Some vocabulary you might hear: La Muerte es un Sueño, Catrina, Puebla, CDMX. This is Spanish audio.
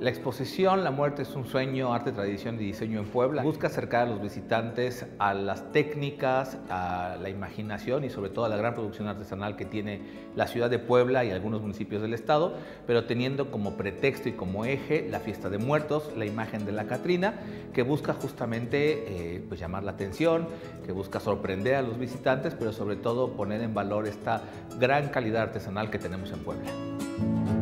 La exposición La Muerte es un Sueño, Arte, Tradición y Diseño en Puebla busca acercar a los visitantes a las técnicas, a la imaginación y sobre todo a la gran producción artesanal que tiene la ciudad de Puebla y algunos municipios del estado, pero teniendo como pretexto y como eje la fiesta de muertos, la imagen de la Catrina, que busca justamente pues llamar la atención, que busca sorprender a los visitantes, pero sobre todo poner en valor esta gran calidad artesanal que tenemos en Puebla.